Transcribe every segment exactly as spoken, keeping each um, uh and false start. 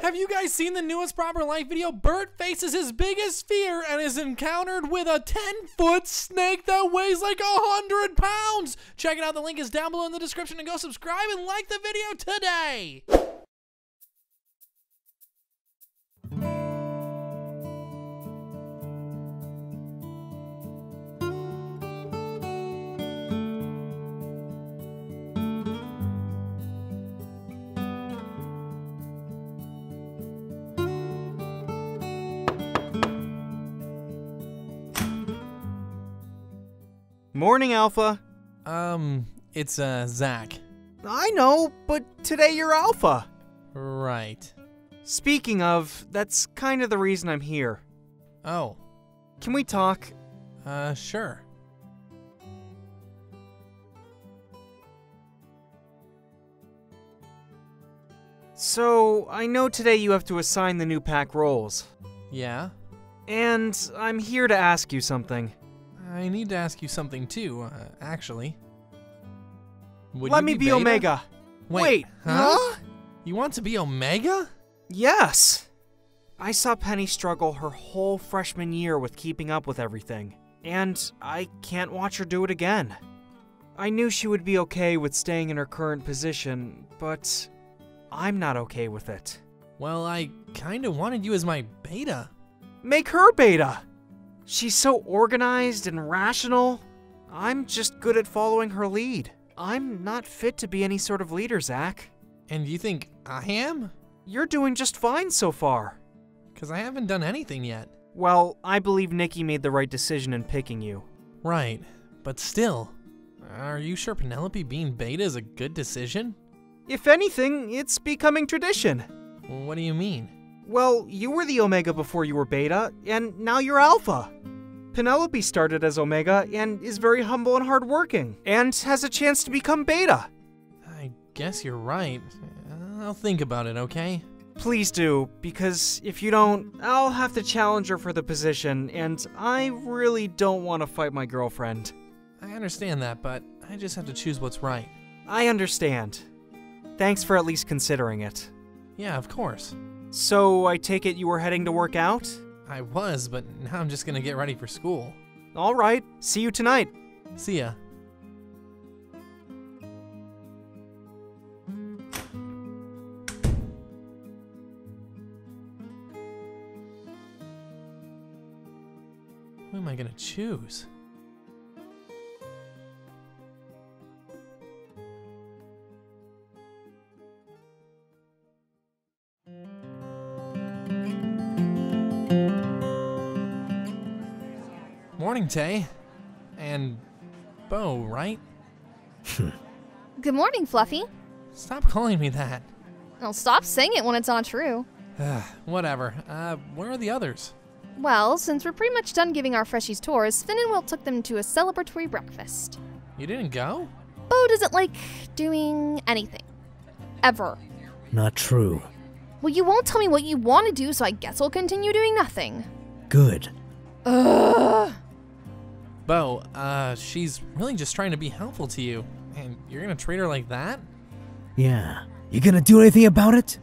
Have you guys seen the newest Proper Life video? Bert faces his biggest fear and is encountered with a ten foot snake that weighs like a hundred pounds. Check it out. The link is down below in the description, and go subscribe and like the video today. Morning, Alpha. Um, it's, uh, Zach. I know, but today you're Alpha. Right. Speaking of, that's kind of the reason I'm here. Oh. Can we talk? Uh, sure. So, I know today you have to assign the new pack roles. Yeah? And I'm here to ask you something. I need to ask you something too, uh, actually. Would Let you me be, be Omega. Wait, Wait huh? huh? You want to be Omega? Yes. I saw Penny struggle her whole freshman year with keeping up with everything, and I can't watch her do it again. I knew she would be okay with staying in her current position, but I'm not okay with it. Well, I kinda wanted you as my beta. Make her beta! She's so organized and rational. I'm just good at following her lead. I'm not fit to be any sort of leader, Zach. And you think I am? You're doing just fine so far. Because I haven't done anything yet. Well, I believe Nikki made the right decision in picking you. Right, but still. Are you sure Penelope being beta is a good decision? If anything, it's becoming tradition. What do you mean? Well, you were the Omega before you were Beta, and now you're Alpha. Penelope started as Omega and is very humble and hardworking, and has a chance to become Beta. I guess you're right. I'll think about it, okay? Please do, because if you don't, I'll have to challenge her for the position, and I really don't want to fight my girlfriend. I understand that, but I just have to choose what's right. I understand. Thanks for at least considering it. Yeah, of course. So, I take it you were heading to work out? I was, but now I'm just gonna get ready for school. Alright, see you tonight. See ya. Who am I gonna choose? Morning, Tay. And Bo, right? Good morning, Fluffy. Stop calling me that. I'll stop saying it when it's not true. Whatever. Uh, where are the others? Well, since we're pretty much done giving our freshies tours, Finn and Will took them to a celebratory breakfast. You didn't go? Bo doesn't like doing anything. Ever. Not true. Well, you won't tell me what you want to do, so I guess I'll continue doing nothing. Good. Ugh. Bo, uh, she's really just trying to be helpful to you, and you're gonna treat her like that? Yeah. You gonna do anything about it?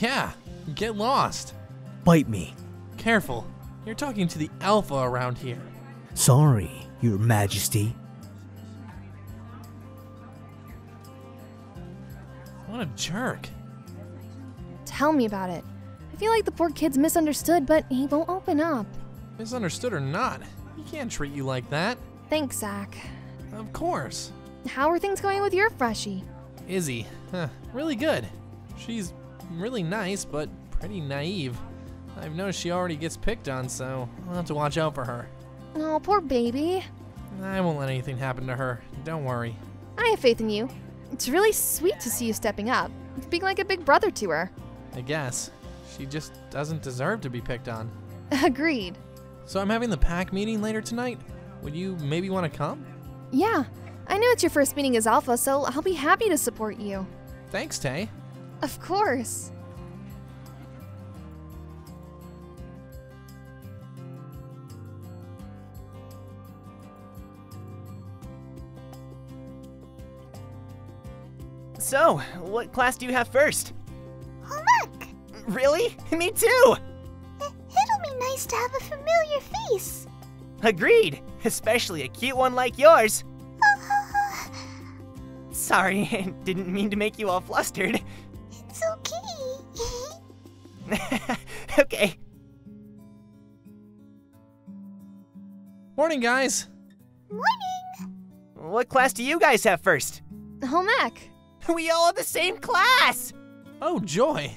Yeah. Get lost. Bite me. Careful. You're talking to the Alpha around here. Sorry, Your Majesty. What a jerk. Tell me about it. I feel like the poor kid's misunderstood, but he won't open up. Misunderstood or not? He can't treat you like that. Thanks, Zach. Of course. How are things going with your freshie? Izzy. Huh, really good. She's really nice, but pretty naive. I've noticed she already gets picked on, so I'll have to watch out for her. Oh, poor baby. I won't let anything happen to her. Don't worry. I have faith in you. It's really sweet to see you stepping up, being like a big brother to her. I guess. She just doesn't deserve to be picked on. Agreed. So I'm having the pack meeting later tonight. Would you maybe want to come? Yeah. I know it's your first meeting as Alpha, so I'll be happy to support you. Thanks, Tay. Of course. So, what class do you have first? Homework! Really? Me too! It'll be nice to have a familiar face. Agreed, especially a cute one like yours. Sorry, didn't mean to make you all flustered. It's okay. Okay. Morning, guys. Morning. What class do you guys have first? Home ec. We all have the same class. Oh, joy.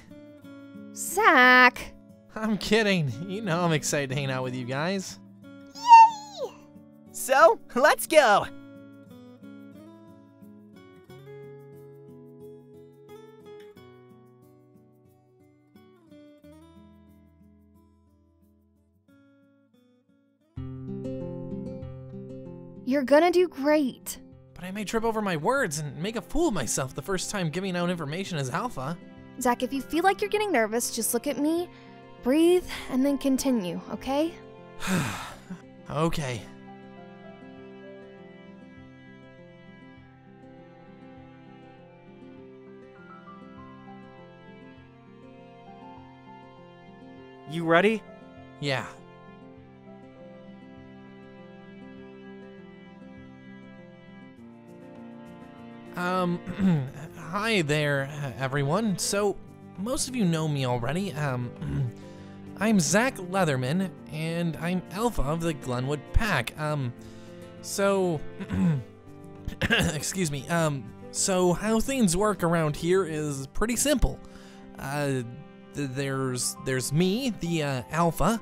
Zach. I'm kidding. You know I'm excited to hang out with you guys. Yay! So, let's go! You're gonna do great. But I may trip over my words and make a fool of myself the first time giving out information as Alpha. Zach, if you feel like you're getting nervous, just look at me. Breathe, and then continue, okay? Okay. You ready? Yeah. Um, hi there, everyone. So, most of you know me already. Um... I'm Zach Leatherman, and I'm Alpha of the Glenwood Pack. Um, so, excuse me. Um, so how things work around here is pretty simple. Uh, th there's there's me, the uh, Alpha,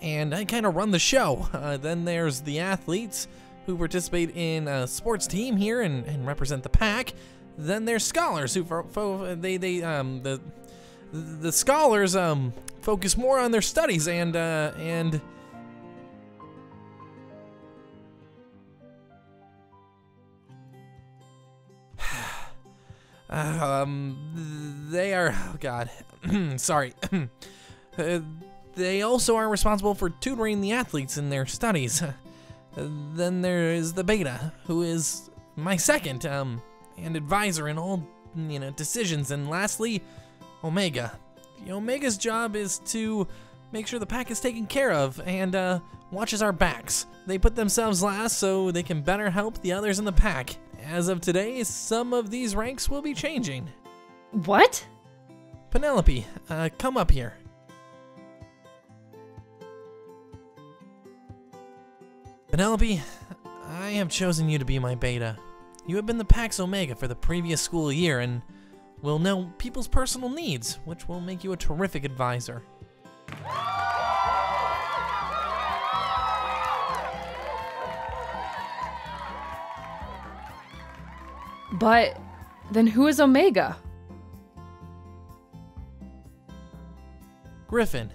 and I kind of run the show. Uh, then there's the athletes who participate in a sports team here and, and represent the pack. Then there's scholars who fo fo they they um the the scholars um. focus more on their studies and, uh, and... um, they are, oh god, sorry. uh, they also are responsible for tutoring the athletes in their studies. Uh, then there is the beta, who is my second, um, and advisor in all, you know, decisions. And lastly, Omega. Omega's job is to make sure the pack is taken care of and uh, watches our backs. They put themselves last so they can better help the others in the pack. As of today, some of these ranks will be changing. What? Penelope, uh, come up here. Penelope, I have chosen you to be my beta. You have been the pack's Omega for the previous school year and will know people's personal needs, which will make you a terrific advisor. But then who is Omega? Griffin,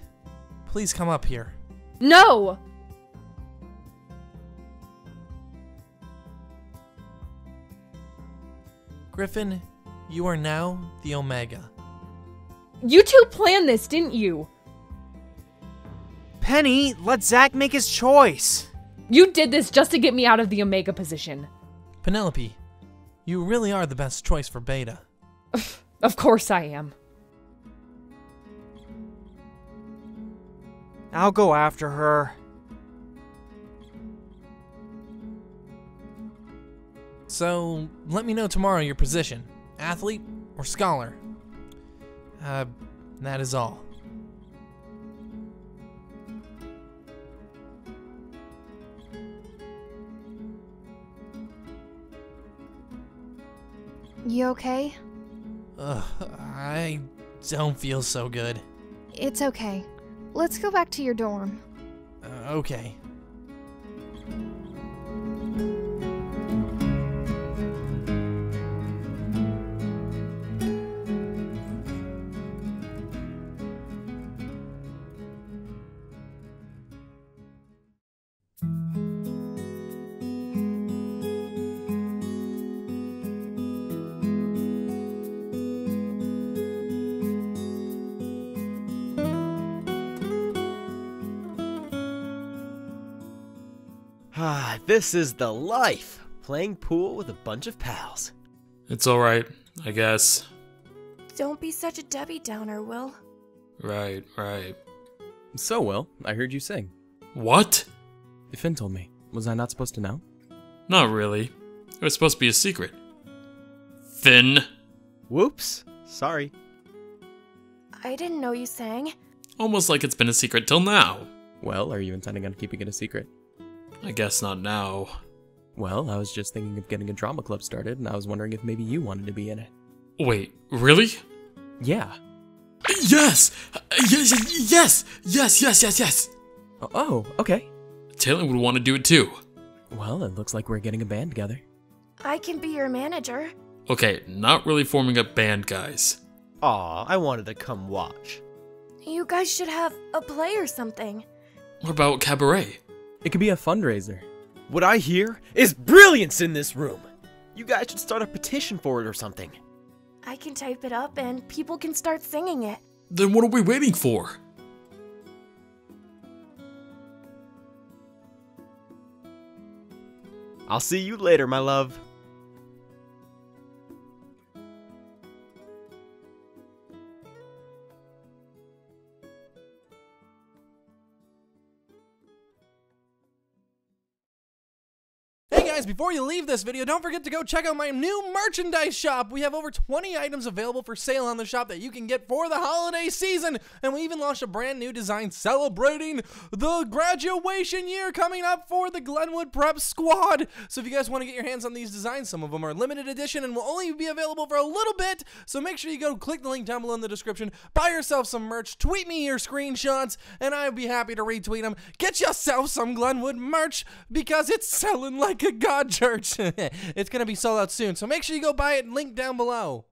please come up here. No! Griffin, you are now the Omega. You two planned this, didn't you? Penny, let Zach make his choice. You did this just to get me out of the Omega position. Penelope, you really are the best choice for Beta. Of course I am. I'll go after her. So, let me know tomorrow your position. Athlete or scholar. Uh, that is all. You okay? Ugh, I don't feel so good. It's okay. Let's go back to your dorm. Uh, okay. Ah, this is the life, playing pool with a bunch of pals. It's alright, I guess. Don't be such a Debbie Downer, Will. Right, right. So, Will, I heard you sing. What? Finn told me. Was I not supposed to know? Not really. It was supposed to be a secret. Finn. Whoops. Sorry. I didn't know you sang. Almost like it's been a secret till now. Well, are you intending on keeping it a secret? I guess not now. Well, I was just thinking of getting a drama club started, and I was wondering if maybe you wanted to be in it. Wait, really? Yeah. Yes! Yes, yes, yes, yes, yes, yes! Oh, okay. Taylor would want to do it too. Well, it looks like we're getting a band together. I can be your manager. Okay, not really forming a band, guys. Aw, I wanted to come watch. You guys should have a play or something. What about cabaret? It could be a fundraiser. What I hear is brilliance in this room. You guys should start a petition for it or something. I can type it up and people can start singing it. Then what are we waiting for? I'll see you later, my love. Hey guys, before you leave this video, don't forget to go check out my new merchandise shop. We have over twenty items available for sale on the shop that you can get for the holiday season. And we even launched a brand new design celebrating the graduation year coming up for the Glenwood Prep Squad. So if you guys want to get your hands on these designs, some of them are limited edition and will only be available for a little bit. So make sure you go click the link down below in the description, buy yourself some merch, tweet me your screenshots, and I'd be happy to retweet them. Get yourself some Glenwood merch because it's selling like a god church. It's gonna be sold out soon, so make sure you go buy it, link down below.